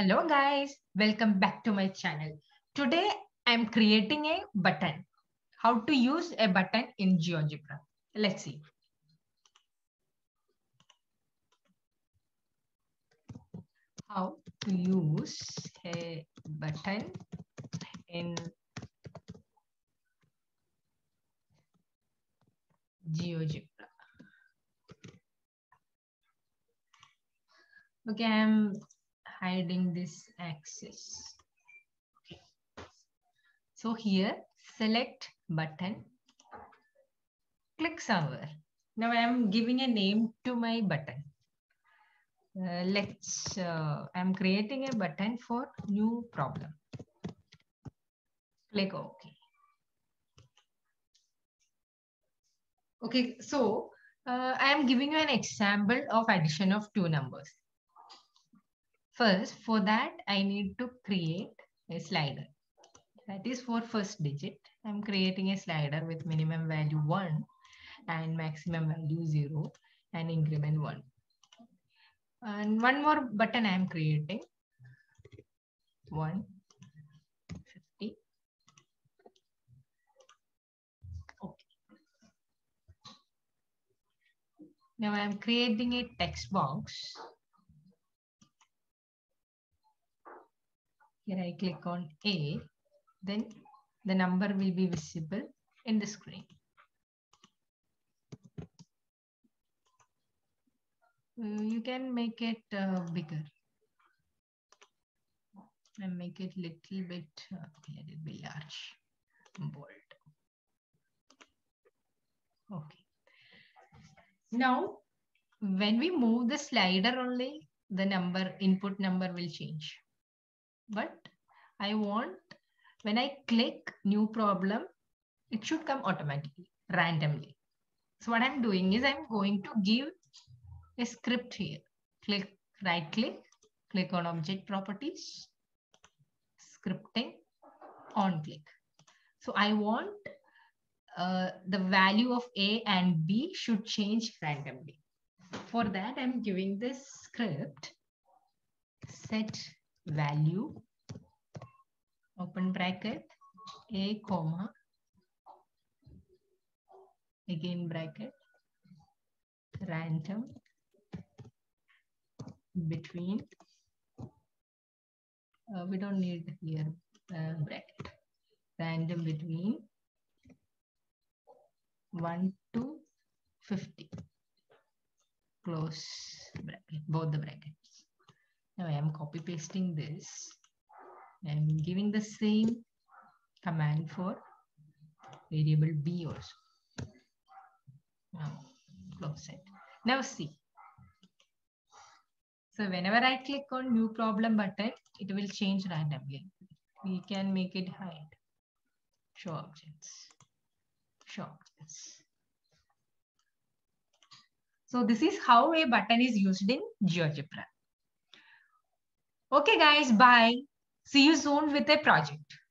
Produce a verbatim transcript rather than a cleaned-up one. Hello guys, welcome back to my channel. Today I'm creating a button. How to use a button in GeoGebra. Let's see. How to use a button in GeoGebra. Okay, I'm hiding this axis. So here, select button, click somewhere. Now I am giving a name to my button. Uh, let's, uh, I'm creating a button for new problem. Click OK. Okay, so uh, I am giving you an example of addition of two numbers. First, for that, I need to create a slider. That is for first digit. I'm creating a slider with minimum value one and maximum value zero and increment one. And one more button I'm creating. one fifty. Okay. Now I'm creating a text box. Here I click on A, then the number will be visible in the screen. You can make it uh, bigger and make it little bit, uh, let it be large, bold. Okay. Now, when we move the slider only, the number input number will change. But I want, when I click new problem, it should come automatically, randomly. So what I'm doing is I'm going to give a script here. Click, right click, click on object properties, scripting, on click. So I want uh, the value of A and B should change randomly. For that, I'm giving this script, set value, open bracket, A comma, again bracket, random, between, uh, we don't need here uh, bracket, random between one to fifty, close bracket, both the brackets. Now I am copy pasting this. I am giving the same command for variable B also. Now close it. Now see. So whenever I click on new problem button, it will change randomly. We can make it hide. Show objects. Show objects. So this is how a button is used in GeoGebra. Okay guys, bye. See you soon with a project.